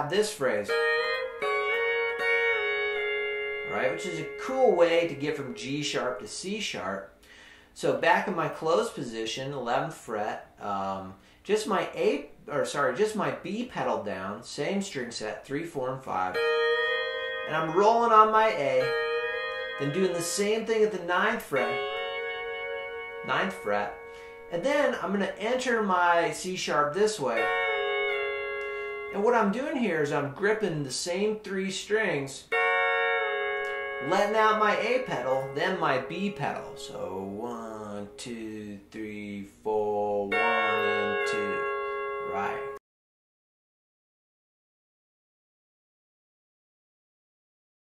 have this phrase, right, which is a cool way to get from G sharp to C sharp. So back in my closed position, 11th fret, just my B pedal down, same string set, 3, 4, and 5, and I'm rolling on my A, then doing the same thing at the 9th fret, and then I'm going to enter my C sharp this way. And what I'm doing here is I'm gripping the same 3 strings, letting out my A pedal, then my B pedal. So 1, 2.